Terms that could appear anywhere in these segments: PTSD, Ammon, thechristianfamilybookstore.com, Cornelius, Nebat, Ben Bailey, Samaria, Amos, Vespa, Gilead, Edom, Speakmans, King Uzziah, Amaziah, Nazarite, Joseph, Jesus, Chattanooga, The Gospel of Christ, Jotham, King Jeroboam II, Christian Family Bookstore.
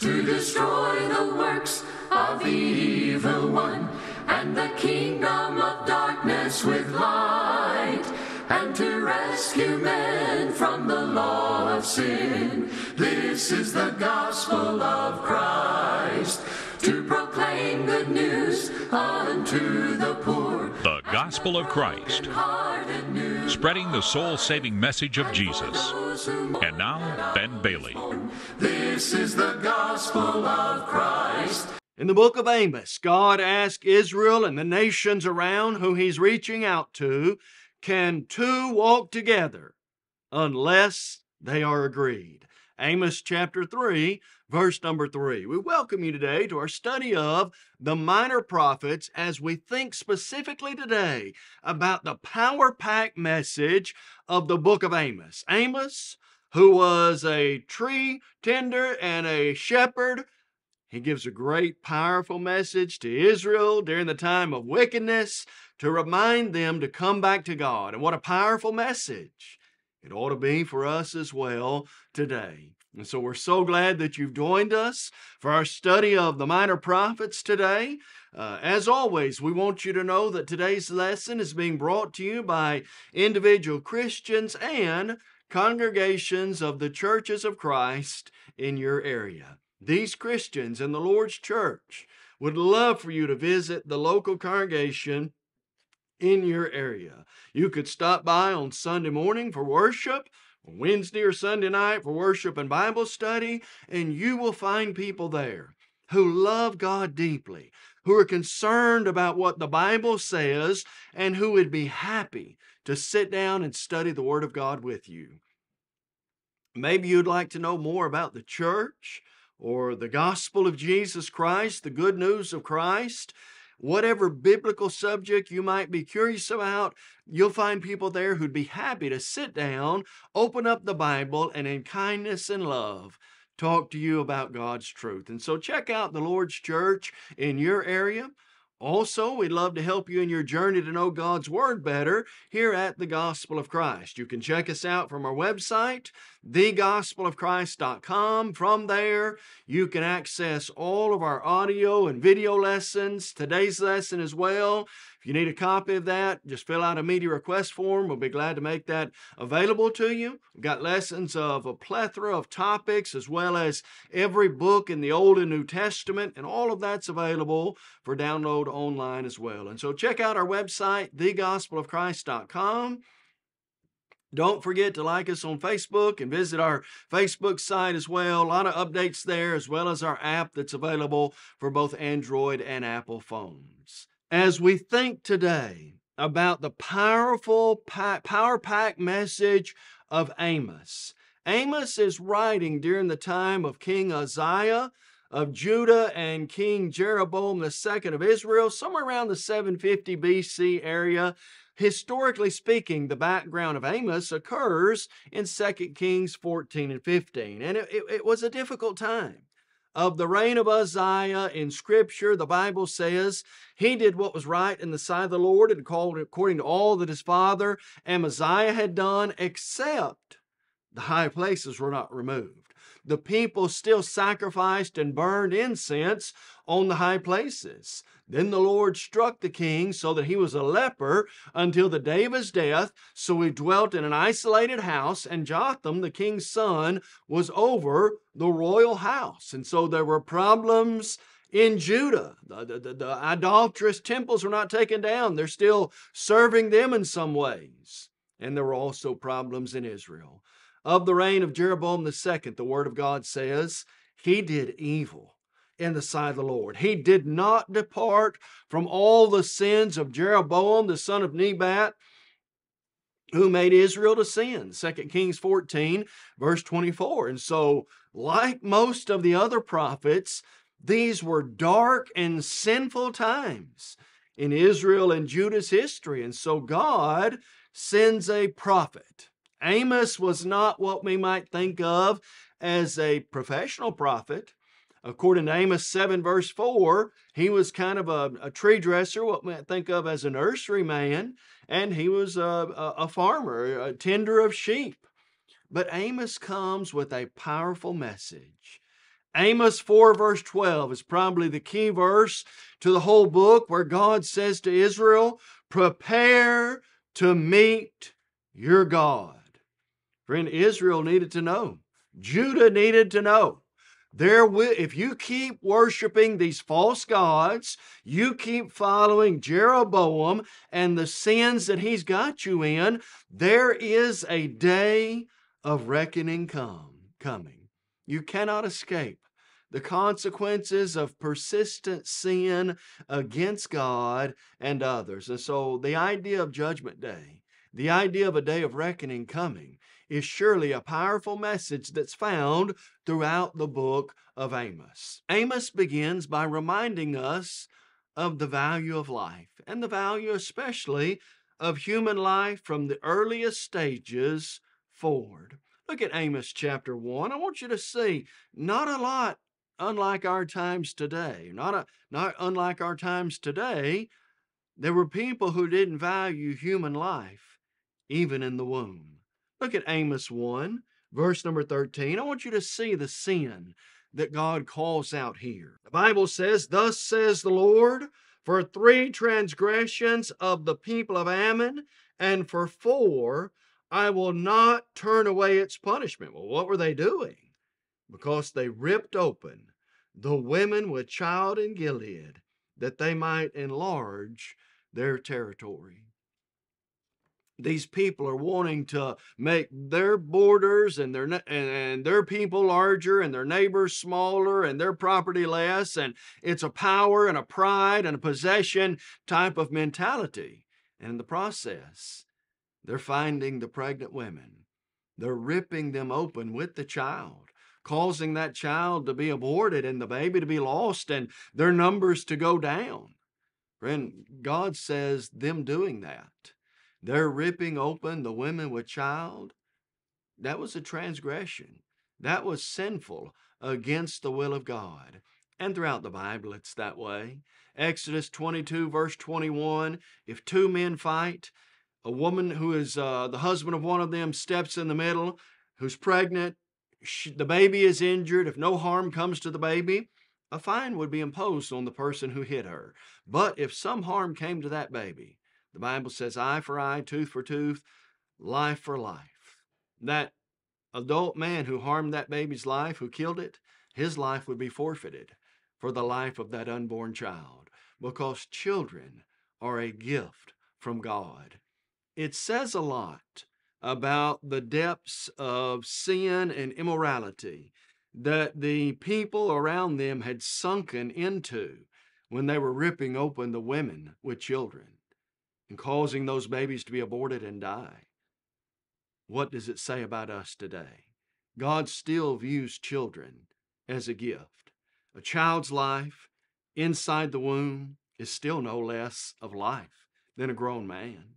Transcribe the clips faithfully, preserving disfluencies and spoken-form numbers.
to destroy the works of the evil one, and the kingdom of darkness with light, and to rescue men from the law of sin. This is the gospel of Christ, to proclaim good news unto the poor. The gospel of Christ, spreading the soul-saving message of Jesus. And now, Ben Bailey. This is the gospel of Christ. In the book of Amos, God asked Israel and the nations around who he's reaching out to, can two walk together unless they are agreed? Amos chapter three, verse number three. We welcome you today to our study of the minor prophets as we think specifically today about the power-packed message of the book of Amos. Amos, who was a tree tender and a shepherd, he gives a great, powerful message to Israel during the time of wickedness to remind them to come back to God. And what a powerful message it ought to be for us as well today. And so we're so glad that you've joined us for our study of the minor prophets today. Uh, as always, we want you to know that today's lesson is being brought to you by individual Christians and congregations of the churches of Christ in your area. These Christians in the Lord's church would love for you to visit the local congregation in your area. You could stop by on Sunday morning for worship, Wednesday or Sunday night for worship and Bible study, and you will find people there who love God deeply, who are concerned about what the Bible says, and who would be happy to sit down and study the Word of God with you. Maybe you'd like to know more about the church or the gospel of Jesus Christ, the good news of Christ. Whatever biblical subject you might be curious about, you'll find people there who'd be happy to sit down, open up the Bible, and in kindness and love, talk to you about God's truth. And so check out the Lord's church in your area. Also, we'd love to help you in your journey to know God's Word better here at The Gospel of Christ. You can check us out from our website, the gospel of christ dot com. From there, you can access all of our audio and video lessons, today's lesson as well. If you need a copy of that, just fill out a media request form. We'll be glad to make that available to you. We've got lessons of a plethora of topics, as well as every book in the Old and New Testament, and all of that's available for download online as well. And so check out our website, the gospel of christ dot com. Don't forget to like us on Facebook and visit our Facebook site as well. A lot of updates there, as well as our app that's available for both Android and Apple phones. As we think today about the powerful, power-packed message of Amos, Amos is writing during the time of King Uzziah of Judah and King Jeroboam the second of Israel, somewhere around the seven fifty B C area. Historically speaking, the background of Amos occurs in Second Kings fourteen and fifteen, and it, it, it was a difficult time. Of the reign of Uzziah in Scripture, the Bible says, he did what was right in the sight of the Lord and called according to all that his father Amaziah had done, except the high places were not removed. The people still sacrificed and burned incense on the high places. Then the Lord struck the king so that he was a leper until the day of his death, so he dwelt in an isolated house, and Jotham, the king's son, was over the royal house. And so there were problems in Judah. The, the, the, the idolatrous temples were not taken down. They're still serving them in some ways. And there were also problems in Israel. Of the reign of Jeroboam the second, the Word of God says, he did evil in the sight of the Lord. He did not depart from all the sins of Jeroboam, the son of Nebat, who made Israel to sin. Second Kings fourteen, verse twenty-four. And so, like most of the other prophets, these were dark and sinful times in Israel and Judah's history. And so God sends a prophet. Amos was not what we might think of as a professional prophet. According to Amos seven, verse four, he was kind of a, a tree dresser, what we might think of as a nurseryman, and he was a, a, a farmer, a tender of sheep. But Amos comes with a powerful message. Amos four verse twelve is probably the key verse to the whole book, where God says to Israel, prepare to meet your God. Friend, Israel needed to know. Judah needed to know. There will, if you keep worshiping these false gods, you keep following Jeroboam and the sins that he's got you in, there is a day of reckoning come, coming. You cannot escape the consequences of persistent sin against God and others. And so the idea of Judgment Day, the idea of a day of reckoning coming, is surely a powerful message that's found throughout the book of Amos. Amos begins by reminding us of the value of life, and the value especially of human life from the earliest stages forward. Look at Amos chapter one. I want you to see, not a lot unlike our times today, not, a, not unlike our times today, there were people who didn't value human life, even in the womb. Look at Amos one, verse number thirteen. I want you to see the sin that God calls out here. The Bible says, thus says the Lord, for three transgressions of the people of Ammon, and for four, I will not turn away its punishment. Well, what were they doing? Because they ripped open the women with child in Gilead, that they might enlarge their territory. These people are wanting to make their borders and their and, and their people larger and their neighbors smaller and their property less. And it's a power and a pride and a possession type of mentality. And in the process, they're finding the pregnant women. They're ripping them open with the child, causing that child to be aborted and the baby to be lost and their numbers to go down. Friend, God says them doing that, they're ripping open the women with child, that was a transgression. That was sinful against the will of God. And throughout the Bible, it's that way. Exodus twenty-two, verse twenty-one, if two men fight, a woman who is uh, the husband of one of them steps in the middle, who's pregnant, she, the baby is injured. If no harm comes to the baby, a fine would be imposed on the person who hit her. But if some harm came to that baby, the Bible says eye for eye, tooth for tooth, life for life. That adult man who harmed that baby's life, who killed it, his life would be forfeited for the life of that unborn child, because children are a gift from God. It says a lot about the depths of sin and immorality that the people around them had sunken into when they were ripping open the women with children and causing those babies to be aborted and die. What does it say about us today? God still views children as a gift. A child's life inside the womb is still no less of life than a grown man.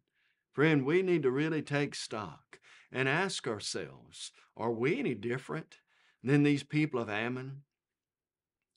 Friend, we need to really take stock and ask ourselves, are we any different than these people of Ammon?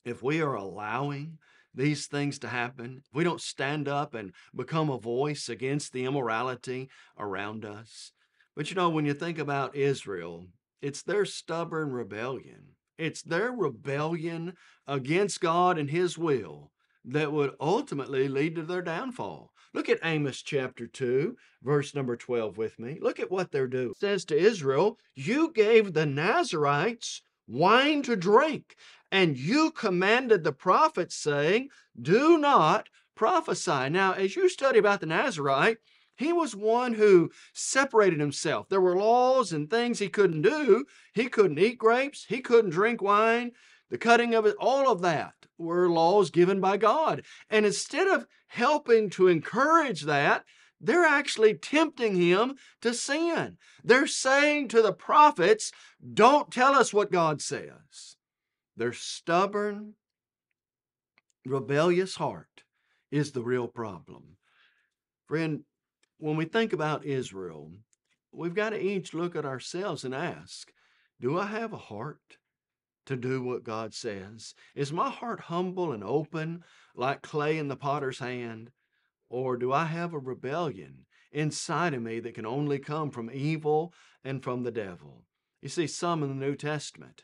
If we are allowing these things to happen, if we don't stand up and become a voice against the immorality around us. But you know, when you think about Israel, it's their stubborn rebellion. It's their rebellion against God and His will that would ultimately lead to their downfall. Look at Amos chapter two, verse number twelve with me. Look at what they're doing. It says to Israel, you gave the Nazarites wine to drink, and you commanded the prophets, saying, do not prophesy. Now, as you study about the Nazarite, he was one who separated himself. There were laws and things he couldn't do. He couldn't eat grapes. He couldn't drink wine. The cutting of it, all of that were laws given by God. And instead of helping to encourage that, they're actually tempting him to sin. They're saying to the prophets, don't tell us what God says. Their stubborn, rebellious heart is the real problem. Friend, when we think about Israel, we've got to each look at ourselves and ask, do I have a heart to do what God says? Is my heart humble and open like clay in the potter's hand? Or do I have a rebellion inside of me that can only come from evil and from the devil? You see, some in the New Testament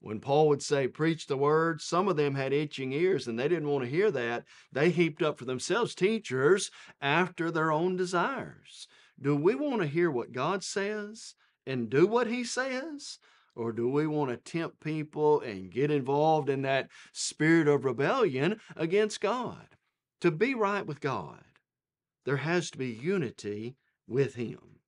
When Paul would say, preach the word, some of them had itching ears and they didn't want to hear that. They heaped up for themselves teachers after their own desires. Do we want to hear what God says and do what he says? Or do we want to tempt people and get involved in that spirit of rebellion against God? To be right with God, there has to be unity with him.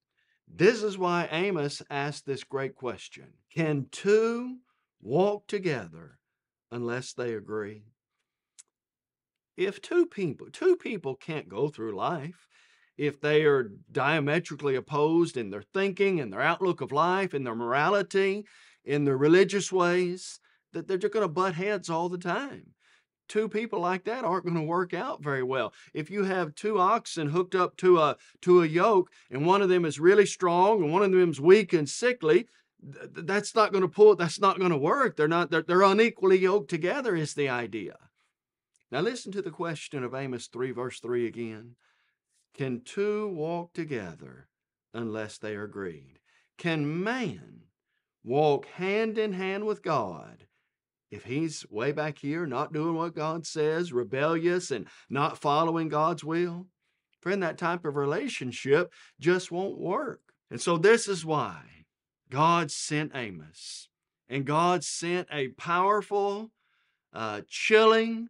This is why Amos asked this great question. Can two walk together unless they agree? If two people, two people can't go through life, if they are diametrically opposed in their thinking, in their outlook of life, in their morality, in their religious ways, that they're just going to butt heads all the time. Two people like that aren't going to work out very well. If you have two oxen hooked up to a, to a yoke, and one of them is really strong and one of them is weak and sickly, th that's not going to pull, that's not going to work. They're not, they're, they're unequally yoked together is the idea. Now listen to the question of Amos three verse three again. Can two walk together unless they are agreed? Can man walk hand in hand with God if he's way back here, not doing what God says, rebellious and not following God's will? Friend, that type of relationship just won't work. And so this is why God sent Amos, and God sent a powerful, uh, chilling,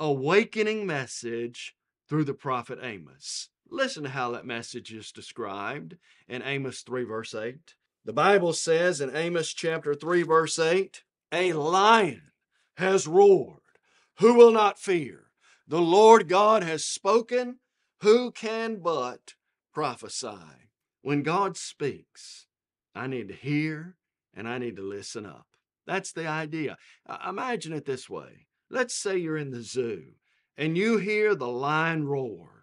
awakening message through the prophet Amos. Listen to how that message is described in Amos three verse eight. The Bible says in Amos chapter three verse eight, a lion has roared, who will not fear? The Lord God has spoken, who can but prophesy? When God speaks, I need to hear and I need to listen up. That's the idea. Imagine it this way. Let's say you're in the zoo and you hear the lion roar.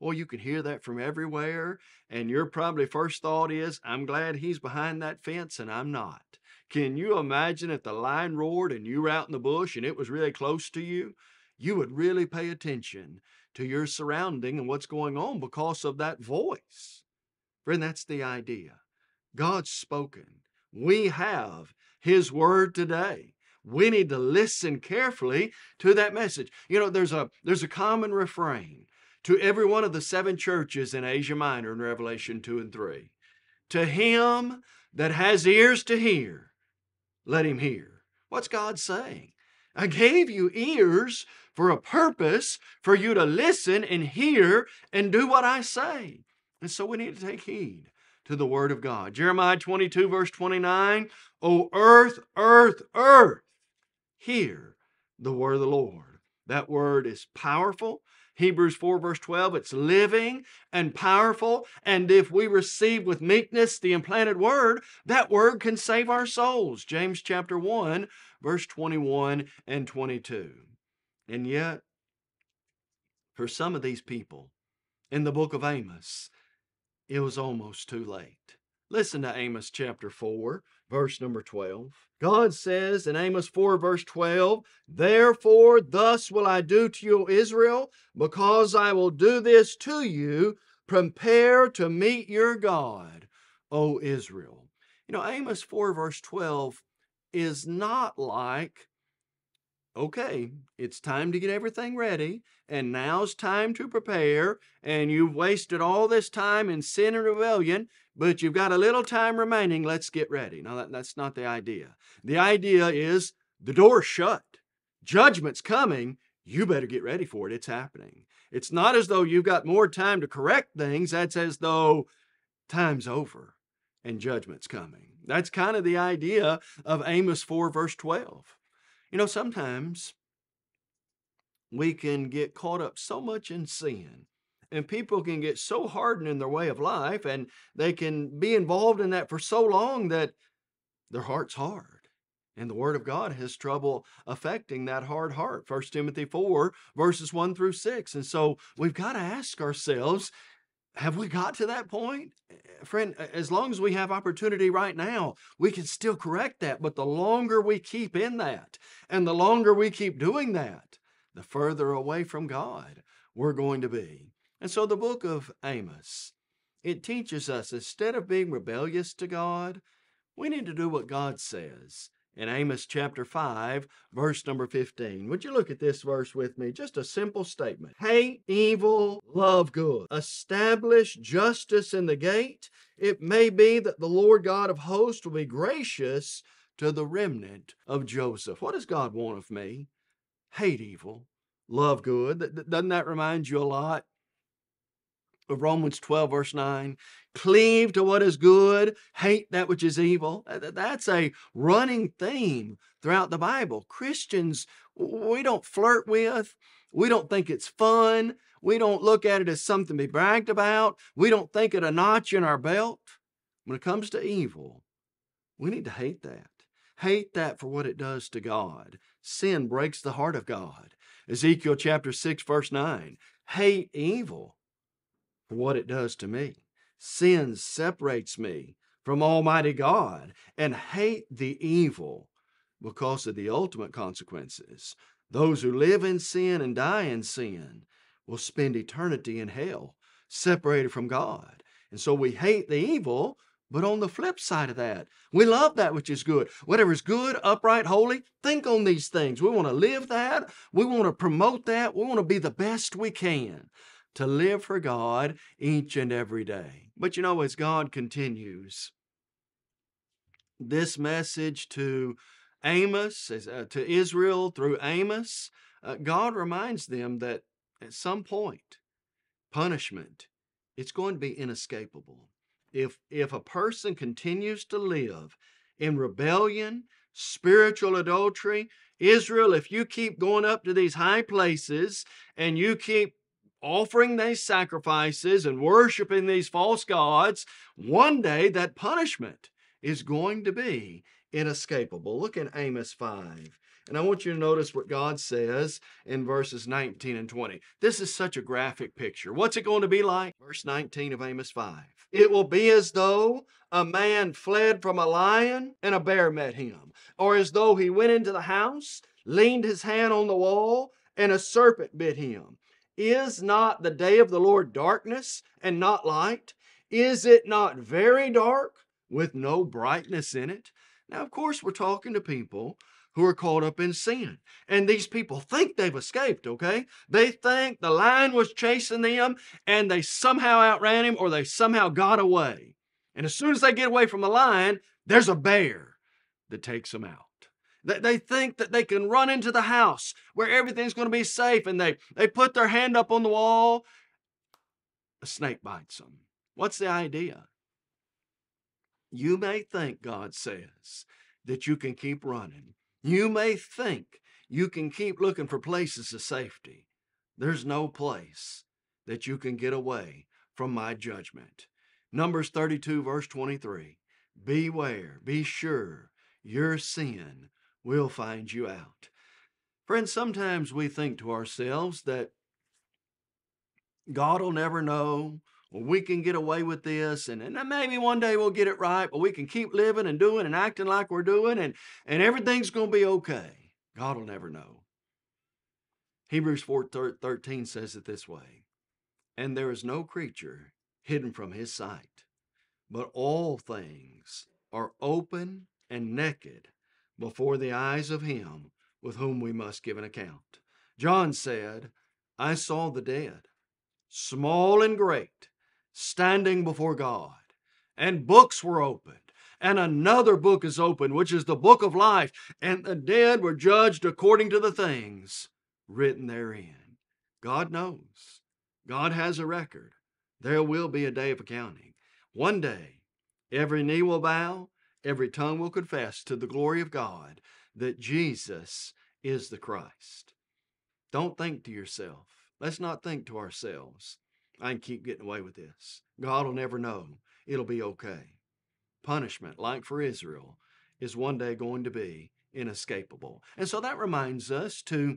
Well, you can hear that from everywhere, and your probably first thought is, I'm glad he's behind that fence and I'm not. Can you imagine if the lion roared and you were out in the bush and it was really close to you? You would really pay attention to your surrounding and what's going on because of that voice. Friend, that's the idea. God's spoken. We have his word today. We need to listen carefully to that message. You know, there's a, there's a common refrain to every one of the seven churches in Asia Minor in Revelation two and three. To him that has ears to hear, let him hear. What's God saying? I gave you ears for a purpose, for you to listen and hear and do what I say. And so we need to take heed to the word of God. Jeremiah twenty-two verse twenty-nine, O earth, earth, earth, hear the word of the Lord. That word is powerful. Hebrews four verse twelve, it's living and powerful. And if we receive with meekness the implanted word, that word can save our souls. James chapter one verse twenty-one and twenty-two. And yet, for some of these people in the book of Amos, it was almost too late. Listen to Amos chapter four, verse number twelve. God says in Amos four, verse twelve, therefore, thus will I do to you, Israel, because I will do this to you. Prepare to meet your God, O Israel. You know, Amos four, verse twelve is not like, okay, it's time to get everything ready, and now's time to prepare, and you've wasted all this time in sin and rebellion, but you've got a little time remaining, let's get ready. Now, that, that's not the idea. The idea is the door's shut. Judgment's coming. You better get ready for it. It's happening. It's not as though you've got more time to correct things. That's as though time's over and judgment's coming. That's kind of the idea of Amos four, verse twelve. You know, sometimes we can get caught up so much in sin, and people can get so hardened in their way of life, and they can be involved in that for so long that their heart's hard. And the word of God has trouble affecting that hard heart. First Timothy four, verses one through six. And so we've got to ask ourselves, have we got to that point? Friend, as long as we have opportunity right now, we can still correct that. But the longer we keep in that, and the longer we keep doing that, the further away from God we're going to be. And so the book of Amos, it teaches us instead of being rebellious to God, we need to do what God says in Amos chapter five, verse number fifteen. Would you look at this verse with me? Just a simple statement. Hate evil, love good. Establish justice in the gate. It may be that the Lord God of hosts will be gracious to the remnant of Joseph. What does God want of me? Hate evil, love good. Doesn't that remind you a lot of Romans twelve, verse nine? Cleave to what is good, hate that which is evil. That's a running theme throughout the Bible. Christians, we don't flirt with, we don't think it's fun, we don't look at it as something to be bragged about, we don't think it a notch in our belt. When it comes to evil, we need to hate that. Hate that for what it does to God. Sin breaks the heart of God. Ezekiel chapter six, verse nine, hate evil for what it does to me. Sin separates me from Almighty God, and hate the evil because of the ultimate consequences. Those who live in sin and die in sin will spend eternity in hell, separated from God. And so we hate the evil, but on the flip side of that, we love that which is good. Whatever is good, upright, holy, think on these things. We want to live that. We want to promote that. We want to be the best we can to live for God each and every day. But you know, as God continues this message to Amos, uh, to Israel through Amos, uh, God reminds them that at some point, punishment, it's going to be inescapable. If, if a person continues to live in rebellion, spiritual adultery, Israel, if you keep going up to these high places and you keep offering these sacrifices and worshiping these false gods, one day that punishment is going to be inescapable. Look in Amos five, and I want you to notice what God says in verses nineteen and twenty. This is such a graphic picture. What's it going to be like? Verse nineteen of Amos five. It will be as though a man fled from a lion and a bear met him, or as though he went into the house, leaned his hand on the wall, and a serpent bit him. Is not the day of the Lord darkness and not light? Is it not very dark with no brightness in it? Now, of course, we're talking to people who are caught up in sin. And these people think they've escaped, okay? They think the lion was chasing them and they somehow outran him or they somehow got away. And as soon as they get away from the lion, there's a bear that takes them out. They think that they can run into the house where everything's going to be safe, and they, they put their hand up on the wall. A snake bites them. What's the idea? You may think, God says, that you can keep running. You may think you can keep looking for places of safety. There's no place that you can get away from my judgment. Numbers thirty-two, verse twenty-three, beware, be sure, your sin will find you out. Friends, sometimes we think to ourselves that God will never know, or we can get away with this, and, and maybe one day we'll get it right, but we can keep living and doing and acting like we're doing, and, and everything's going to be okay. God will never know. Hebrews four thirteen says it this way, and there is no creature hidden from his sight, but all things are open and naked before the eyes of him with whom we must give an account. John said, I saw the dead, small and great, standing before God, and books were opened, and another book is opened, which is the book of life, and the dead were judged according to the things written therein. God knows. God has a record. There will be a day of accounting. One day, every knee will bow, every tongue will confess to the glory of God that Jesus is the Christ. Don't think to yourself. Let's not think to ourselves, I can keep getting away with this. God will never know. It'll be okay. Punishment, like for Israel, is one day going to be inescapable. And so that reminds us to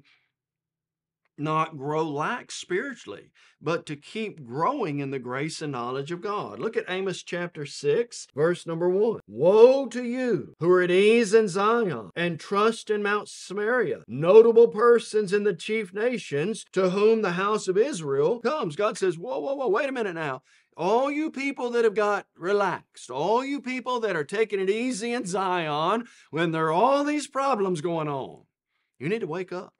not grow lax spiritually, but to keep growing in the grace and knowledge of God. Look at Amos chapter six, verse number one. Woe to you who are at ease in Zion and trust in Mount Samaria, notable persons in the chief nations to whom the house of Israel comes. God says, whoa, whoa, whoa, wait a minute now. All you people that have got relaxed, all you people that are taking it easy in Zion when there are all these problems going on, you need to wake up.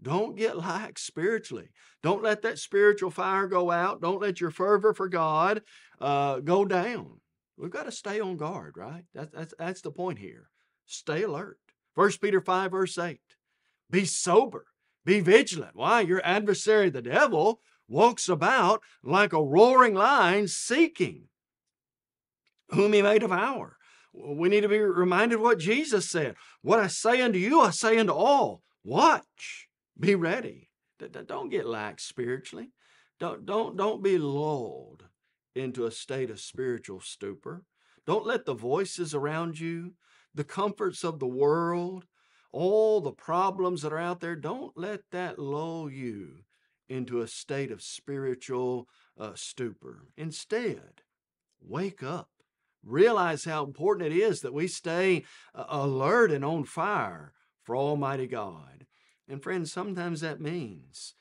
Don't get lax spiritually. Don't let that spiritual fire go out. Don't let your fervor for God uh, go down. We've got to stay on guard, right? That's, that's, that's the point here. Stay alert. First Peter five, verse eight. Be sober. Be vigilant. Why? Your adversary, the devil, walks about like a roaring lion seeking whom he may devour. We need to be reminded what Jesus said. What I say unto you, I say unto all. Watch. Be ready. Don't get lax spiritually. Don't, don't, don't be lulled into a state of spiritual stupor. Don't let the voices around you, the comforts of the world, all the problems that are out there, don't let that lull you into a state of spiritual uh, stupor. Instead, wake up. Realize how important it is that we stay uh, alert and on fire for Almighty God. And friends, sometimes that means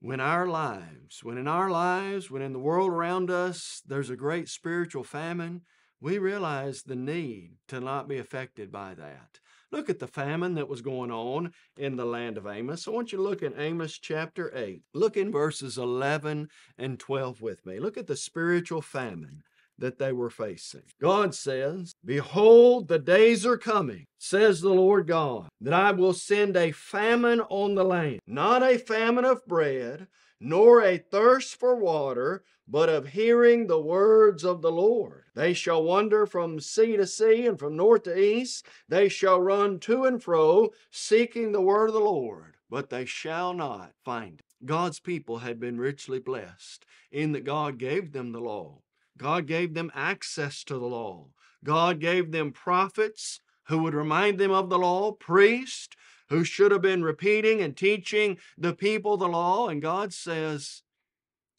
when our lives, when in our lives, when in the world around us, there's a great spiritual famine, we realize the need to not be affected by that. Look at the famine that was going on in the land of Amos. I want you to look in Amos chapter eight. Look in verses eleven and twelve with me. Look at the spiritual famine that they were facing. God says, "Behold, the days are coming, says the Lord God, that I will send a famine on the land, not a famine of bread, nor a thirst for water, but of hearing the words of the Lord. They shall wander from sea to sea and from north to east. They shall run to and fro, seeking the word of the Lord, but they shall not find it." God's people had been richly blessed in that God gave them the law. God gave them access to the law. God gave them prophets who would remind them of the law, priests who should have been repeating and teaching the people the law. And God says,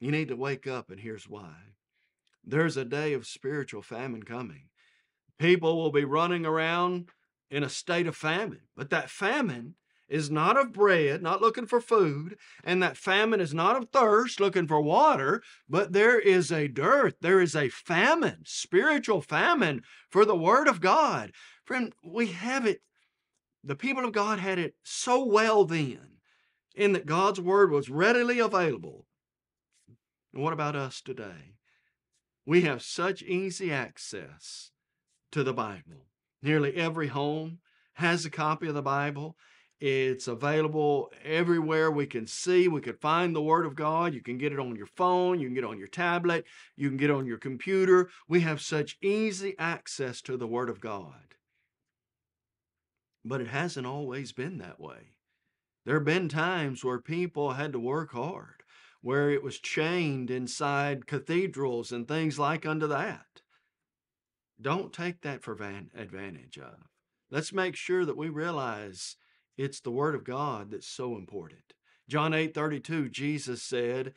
you need to wake up, and here's why. There's a day of spiritual famine coming. People will be running around in a state of famine, but that famine is not of bread, not looking for food, and that famine is not of thirst, looking for water, but there is a dearth, there is a famine, spiritual famine for the Word of God. Friend, we have it. The people of God had it so well then, in that God's word was readily available. And what about us today? We have such easy access to the Bible. Nearly every home has a copy of the Bible. It's available everywhere we can see. We can find the Word of God. You can get it on your phone. You can get it on your tablet. You can get it on your computer. We have such easy access to the Word of God. But it hasn't always been that way. There have been times where people had to work hard, where it was chained inside cathedrals and things like unto that. Don't take that for advantage of. Let's make sure that we realize it's the Word of God that's so important. John eight thirty-two, Jesus said,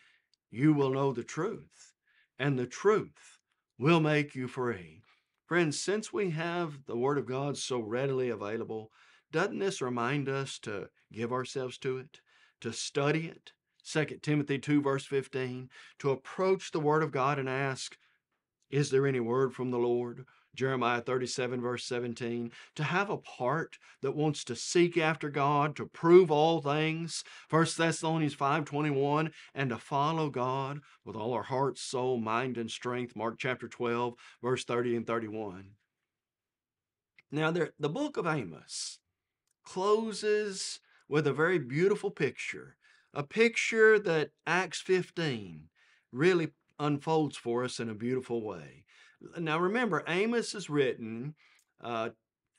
"You will know the truth, and the truth will make you free." Friends, since we have the Word of God so readily available, doesn't this remind us to give ourselves to it, to study it? Second Timothy two, verse fifteen, to approach the Word of God and ask, is there any word from the Lord? Jeremiah thirty-seven, verse seventeen, to have a part that wants to seek after God, to prove all things. First Thessalonians five, twenty-one, and to follow God with all our heart, soul, mind, and strength. Mark chapter twelve, verse thirty and thirty-one. Now, there, the book of Amos closes with a very beautiful picture, a picture that Acts fifteen really unfolds for us in a beautiful way. Now remember, Amos is written uh,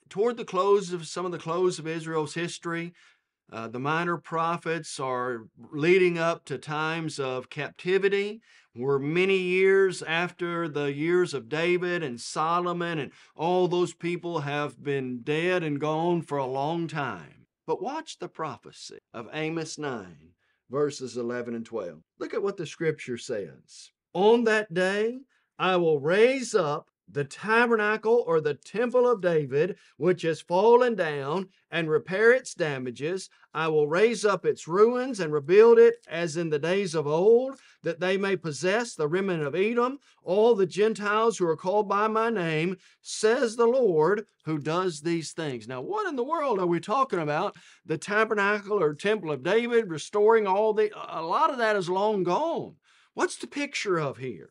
toward the close of some of the close of Israel's history. Uh, the minor prophets are leading up to times of captivity. We're many years after the years of David and Solomon, and all those people have been dead and gone for a long time. But watch the prophecy of Amos nine, verses eleven and twelve. Look at what the scripture says. On that day, I will raise up the tabernacle or the temple of David, which is fallen down, and repair its damages. I will raise up its ruins and rebuild it as in the days of old, that they may possess the remnant of Edom, all the Gentiles who are called by my name, says the Lord who does these things. Now, what in the world are we talking about? The tabernacle or temple of David, restoring all the, a lot of that is long gone. What's the picture of here?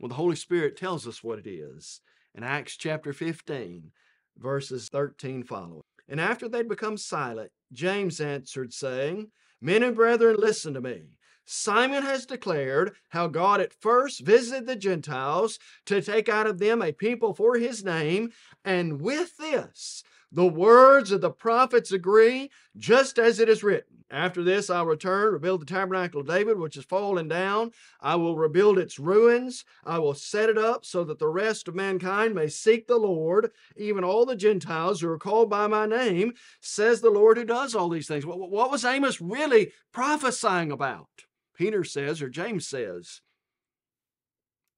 Well, the Holy Spirit tells us what it is in Acts chapter fifteen, verses thirteen following. And after they'd become silent, James answered, saying, Men and brethren, listen to me. Simon has declared how God at first visited the Gentiles to take out of them a people for his name, and with this the words of the prophets agree, just as it is written. After this I'll return, rebuild the tabernacle of David, which is fallen down. I will rebuild its ruins. I will set it up so that the rest of mankind may seek the Lord, even all the Gentiles who are called by my name, says the Lord who does all these things. What was Amos really prophesying about? Peter says, or James says,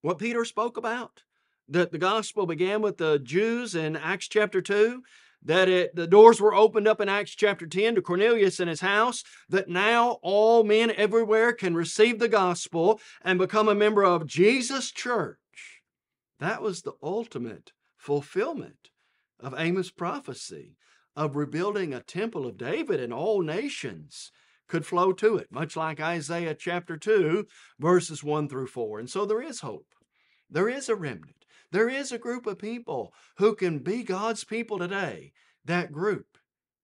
what Peter spoke about, that the gospel began with the Jews in Acts chapter two, that it, the doors were opened up in Acts chapter ten to Cornelius and his house, that now all men everywhere can receive the gospel and become a member of Jesus' church. That was the ultimate fulfillment of Amos' prophecy of rebuilding a temple of David, and all nations could flow to it, much like Isaiah chapter two, verses one through four. And so there is hope. There is a remnant. There is a group of people who can be God's people today. That group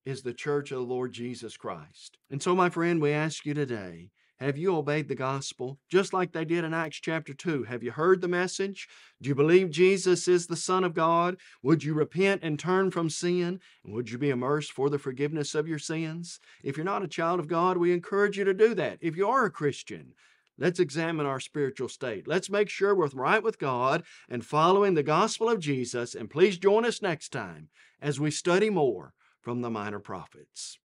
is the church of the Lord Jesus Christ. And so, my friend, we ask you today, have you obeyed the gospel just like they did in Acts chapter two? Have you heard the message? Do you believe Jesus is the Son of God? Would you repent and turn from sin? And would you be immersed for the forgiveness of your sins? If you're not a child of God, we encourage you to do that. If you are a Christian, let's examine our spiritual state. Let's make sure we're right with God and following the gospel of Jesus. And please join us next time as we study more from the Minor Prophets.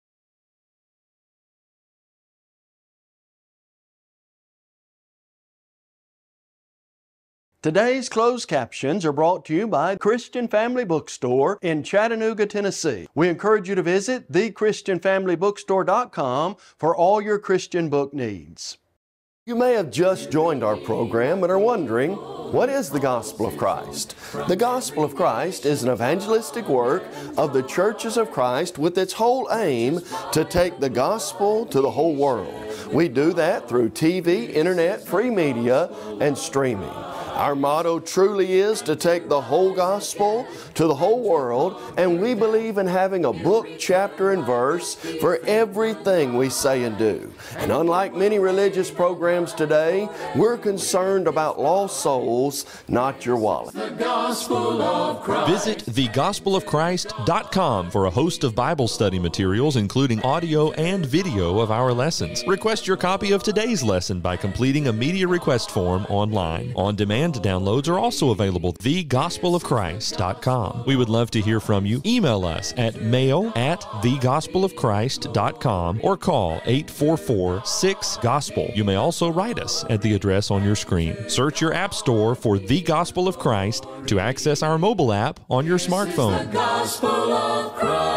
Today's closed captions are brought to you by Christian Family Bookstore in Chattanooga, Tennessee. We encourage you to visit the christian family bookstore dot com for all your Christian book needs. You may have just joined our program and are wondering, what is the Gospel of Christ? The Gospel of Christ is an evangelistic work of the churches of Christ with its whole aim to take the gospel to the whole world. We do that through T V, internet, free media, and streaming. Our motto truly is to take the whole gospel to the whole world, and we believe in having a book, chapter, and verse for everything we say and do. And unlike many religious programs today, we're concerned about lost souls, not your wallet. The Gospel of Christ. Visit the gospel of christ dot com for a host of Bible study materials, including audio and video of our lessons. Request your copy of today's lesson by completing a media request form online. On demand downloads are also available. the gospel of christ dot com. We would love to hear from you. Email us at mail at the gospel of christ dot com or call eight four four, six, gospel. You may also write us at the address on your screen. Search your app store for The Gospel of Christ to access our mobile app on your smartphone. The Gospel of Christ.